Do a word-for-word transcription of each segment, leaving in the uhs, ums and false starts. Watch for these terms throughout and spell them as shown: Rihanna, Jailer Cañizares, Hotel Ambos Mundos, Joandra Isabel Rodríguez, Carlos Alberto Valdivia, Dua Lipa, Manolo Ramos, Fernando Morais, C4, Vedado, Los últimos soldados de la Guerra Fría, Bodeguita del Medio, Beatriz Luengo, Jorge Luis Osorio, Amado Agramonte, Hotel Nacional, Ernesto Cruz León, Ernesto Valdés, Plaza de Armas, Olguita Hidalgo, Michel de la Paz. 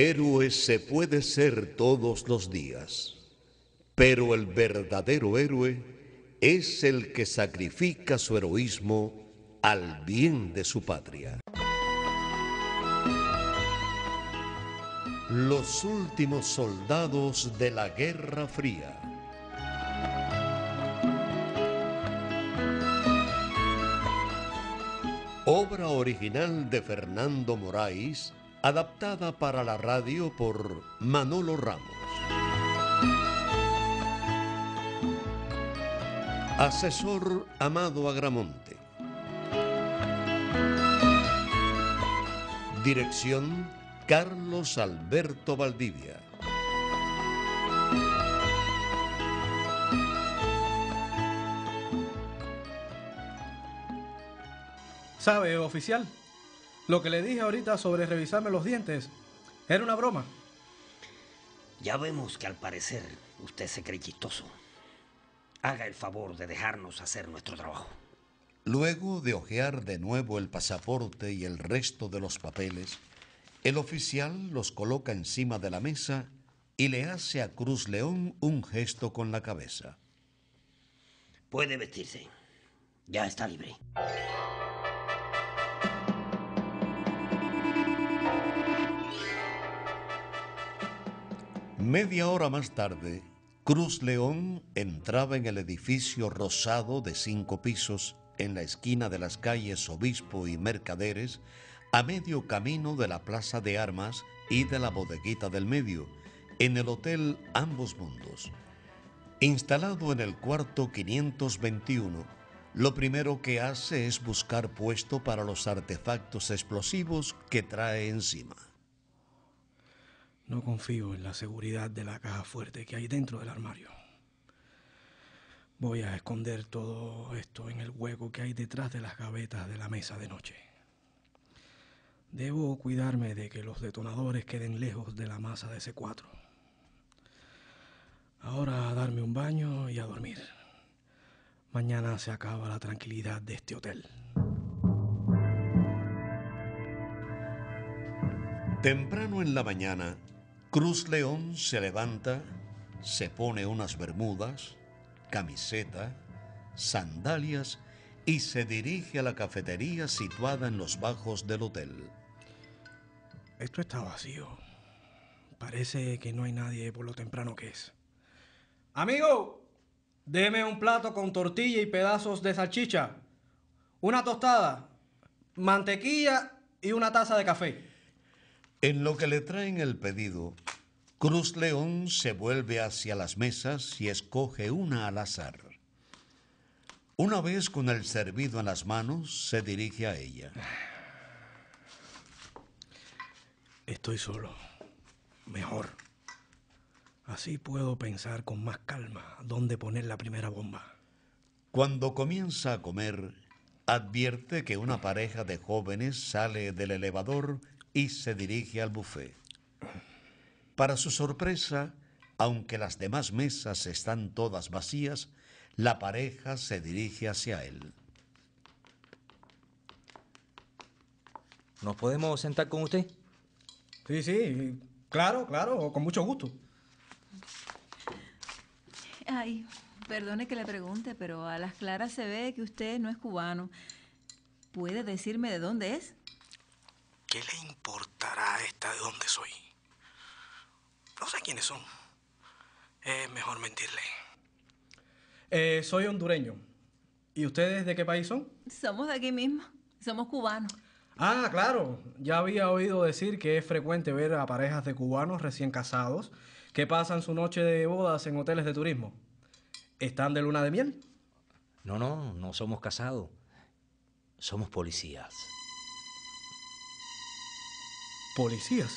Héroes se puede ser todos los días, pero el verdadero héroe es el que sacrifica su heroísmo al bien de su patria. Los últimos soldados de la Guerra Fría. Obra original de Fernando Morais, adaptada para la radio por Manolo Ramos. Asesor Amado Agramonte. Dirección Carlos Alberto Valdivia. ¿Sabe, oficial? Lo que le dije ahorita sobre revisarme los dientes era una broma. Ya vemos que al parecer usted se cree chistoso. Haga el favor de dejarnos hacer nuestro trabajo. Luego de hojear de nuevo el pasaporte y el resto de los papeles, el oficial los coloca encima de la mesa y le hace a Cruz León un gesto con la cabeza. Puede vestirse. Ya está libre. Media hora más tarde, Cruz León entraba en el edificio rosado de cinco pisos en la esquina de las calles Obispo y Mercaderes, a medio camino de la Plaza de Armas y de la Bodeguita del Medio, en el Hotel Ambos Mundos. Instalado en el cuarto quinientos veintiuno, lo primero que hace es buscar puesto para los artefactos explosivos que trae encima. No confío en la seguridad de la caja fuerte que hay dentro del armario. Voy a esconder todo esto en el hueco que hay detrás de las gavetas de la mesa de noche. Debo cuidarme de que los detonadores queden lejos de la masa de C cuatro. Ahora a darme un baño y a dormir. Mañana se acaba la tranquilidad de este hotel. Temprano en la mañana, Cruz León se levanta, se pone unas bermudas, camiseta, sandalias y se dirige a la cafetería situada en los bajos del hotel. Esto está vacío. Parece que no hay nadie por lo temprano que es. Amigo, deme un plato con tortilla y pedazos de salchicha, una tostada, mantequilla y una taza de café. En lo que le traen el pedido, Cruz León se vuelve hacia las mesas y escoge una al azar. Una vez con el servido en las manos, se dirige a ella. Estoy solo. Mejor. Así puedo pensar con más calma dónde poner la primera bomba. Cuando comienza a comer, advierte que una pareja de jóvenes sale del elevador y se dirige al buffet. Para su sorpresa, aunque las demás mesas están todas vacías, la pareja se dirige hacia él. ¿Nos podemos sentar con usted? Sí, sí, claro, claro, con mucho gusto. Ay, perdone que le pregunte, pero a las claras se ve que usted no es cubano. ¿Puede decirme de dónde es? ¿Qué le importará a esta de dónde soy? No sé quiénes son. Es mejor mentirle. Eh, soy hondureño. ¿Y ustedes de qué país son? Somos de aquí mismo. Somos cubanos. Ah, claro. Ya había oído decir que es frecuente ver a parejas de cubanos recién casados que pasan su noche de bodas en hoteles de turismo. ¿Están de luna de miel? No, no. No somos casados. Somos policías. Policías.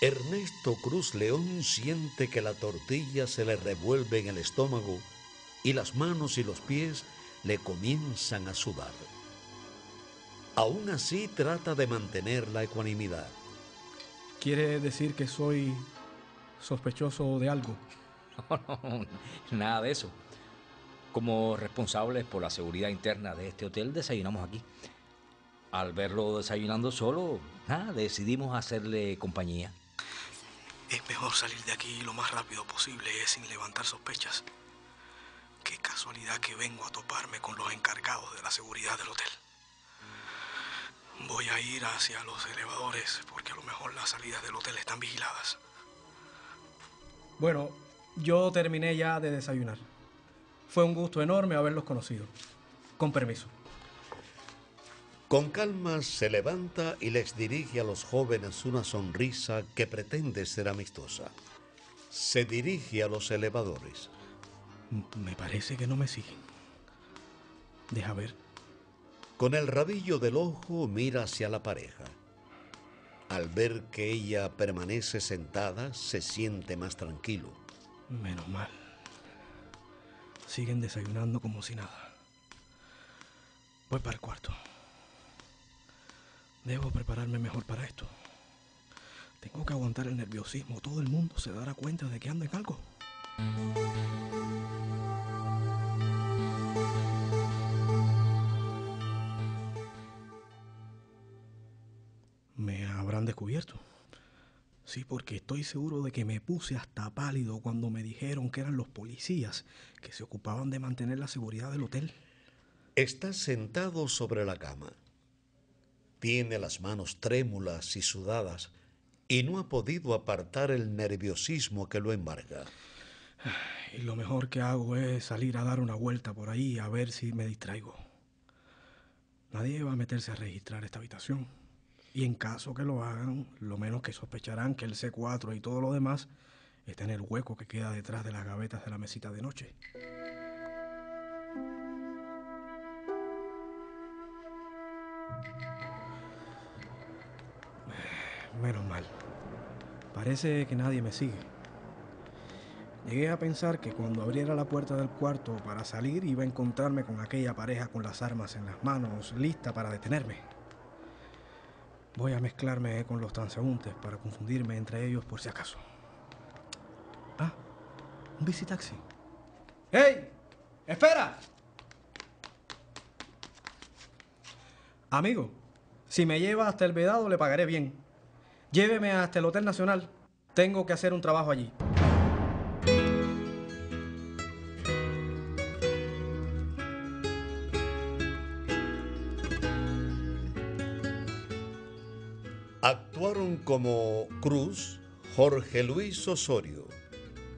Ernesto Cruz León siente que la tortilla se le revuelve en el estómago y las manos y los pies le comienzan a sudar. Aún así trata de mantener la ecuanimidad. ¿Quiere decir que soy sospechoso de algo? No, no, nada de eso. Como responsables por la seguridad interna de este hotel, desayunamos aquí. al verlo desayunando solo, ah, decidimos hacerle compañía. Es mejor salir de aquí lo más rápido posible, sin levantar sospechas. Qué casualidad que vengo a toparme con los encargados de la seguridad del hotel. Voy a ir hacia los elevadores, porque a lo mejor las salidas del hotel están vigiladas. Bueno, yo terminé ya de desayunar. Fue un gusto enorme haberlos conocido. Con permiso. Con calma se levanta y les dirige a los jóvenes una sonrisa que pretende ser amistosa. Se dirige a los elevadores. Me parece que no me siguen. Deja ver. Con el rabillo del ojo mira hacia la pareja. Al ver que ella permanece sentada, se siente más tranquilo. Menos mal. Siguen desayunando como si nada. Voy para el cuarto. Debo prepararme mejor para esto. Tengo que aguantar el nerviosismo. Todo el mundo se dará cuenta de que ando en algo. Me habrán descubierto. Sí, porque estoy seguro de que me puse hasta pálido cuando me dijeron que eran los policías que se ocupaban de mantener la seguridad del hotel. Está sentado sobre la cama. Tiene las manos trémulas y sudadas y no ha podido apartar el nerviosismo que lo embarga. Y lo mejor que hago es salir a dar una vuelta por ahí a ver si me distraigo. Nadie va a meterse a registrar esta habitación. Y en caso que lo hagan, lo menos que sospecharán que el C cuatro y todo lo demás está en el hueco que queda detrás de las gavetas de la mesita de noche. Menos mal. Parece que nadie me sigue. Llegué a pensar que cuando abriera la puerta del cuarto para salir iba a encontrarme con aquella pareja con las armas en las manos, lista para detenerme. Voy a mezclarme con los transeúntes para confundirme entre ellos por si acaso. Ah, un bicitaxi. ¡Ey! ¡Espera! Amigo, si me lleva hasta el Vedado le pagaré bien. Lléveme hasta el Hotel Nacional. Tengo que hacer un trabajo allí. Actuaron como Cruz, Jorge Luis Osorio.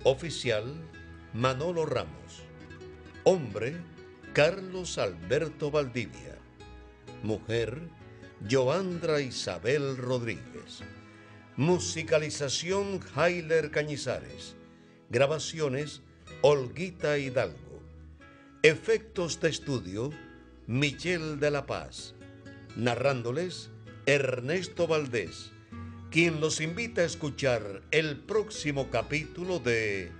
Oficial, Manolo Ramos. Hombre, Carlos Alberto Valdivia. Mujer, Joandra Isabel Rodríguez. Musicalización, Jailer Cañizares. Grabaciones, Olguita Hidalgo. Efectos de estudio, Michel de la Paz. Narrándoles, Ernesto Valdés, quien los invita a escuchar el próximo capítulo de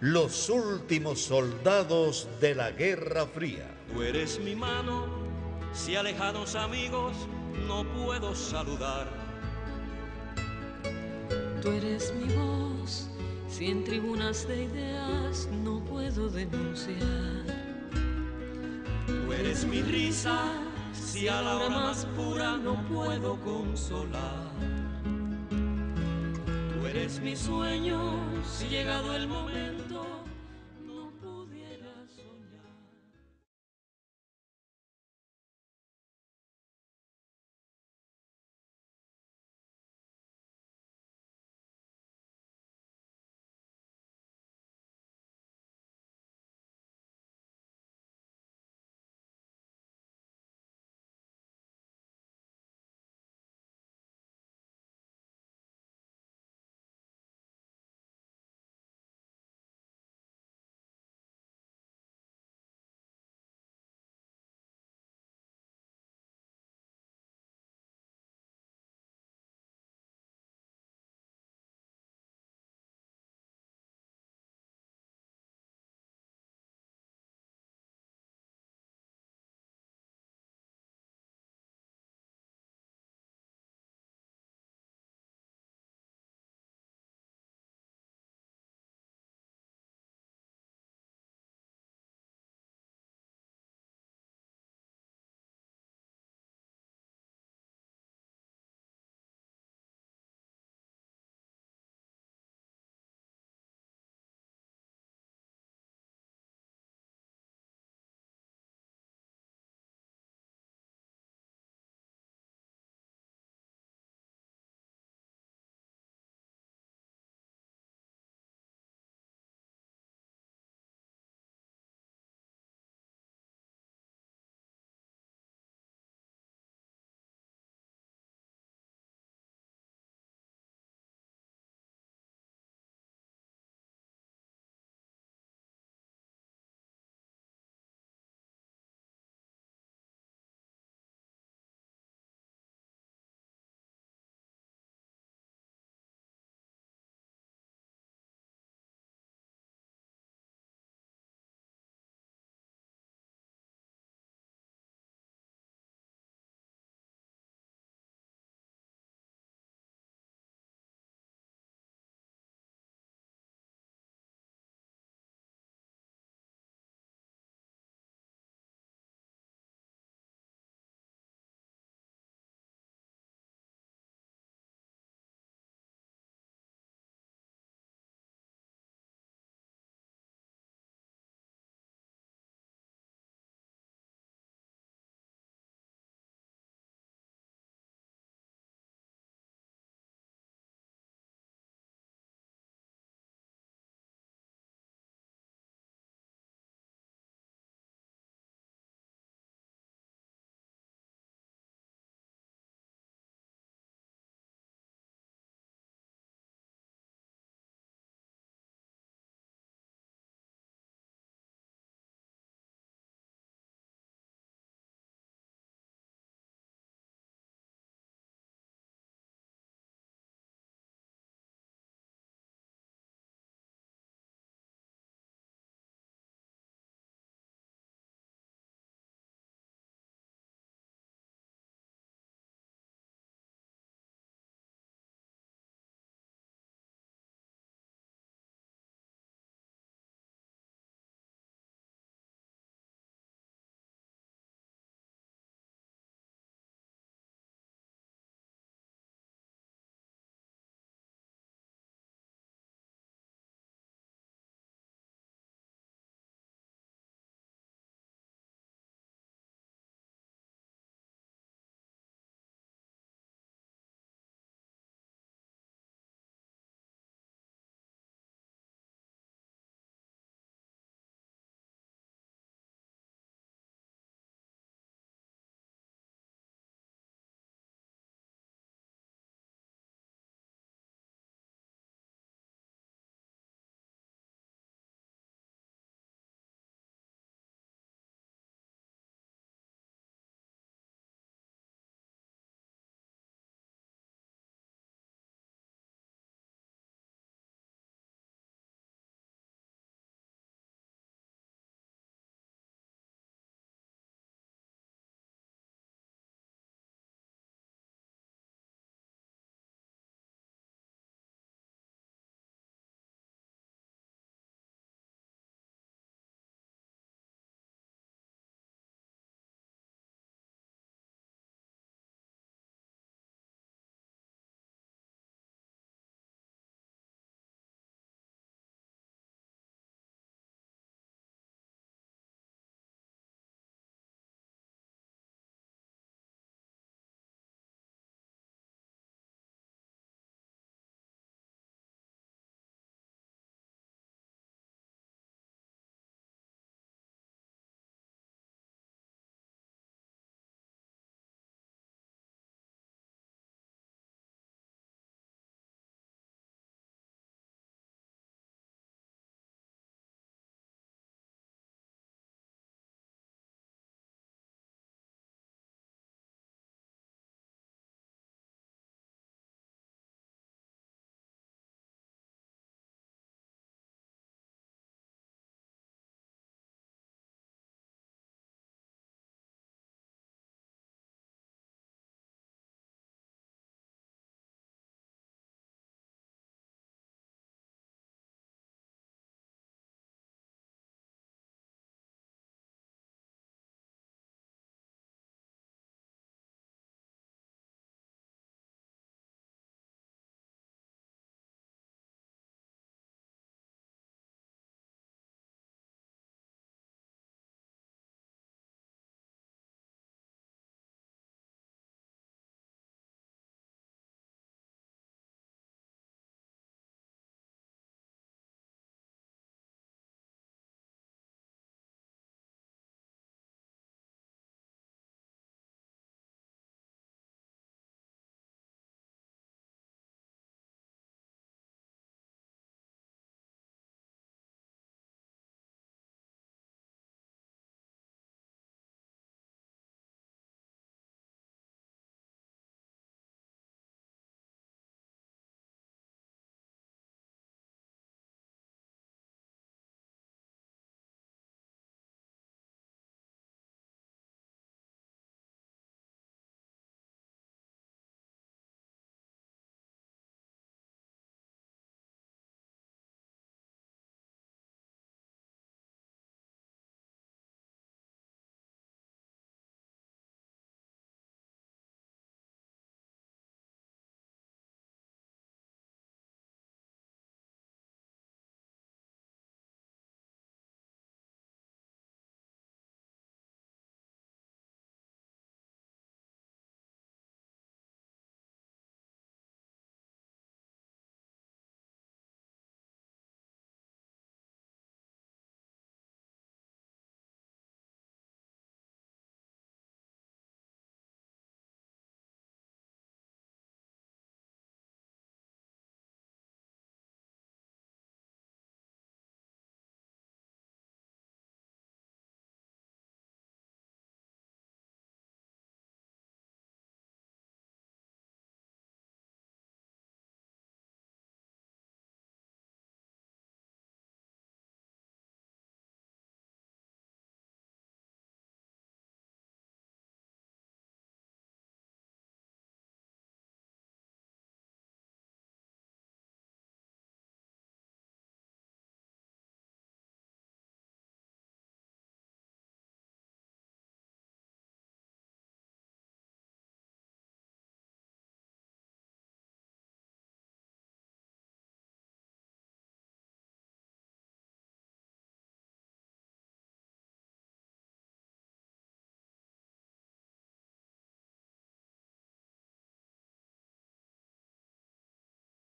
Los últimos soldados de la Guerra Fría. Tú eres mi mano, si alejados amigos no puedo saludar. Tú eres mi voz, si en tribunas de ideas no puedo denunciar. Tú eres mi risa, si a la hora más pura no puedo consolar. Tú eres mi sueño, si llegado el momento.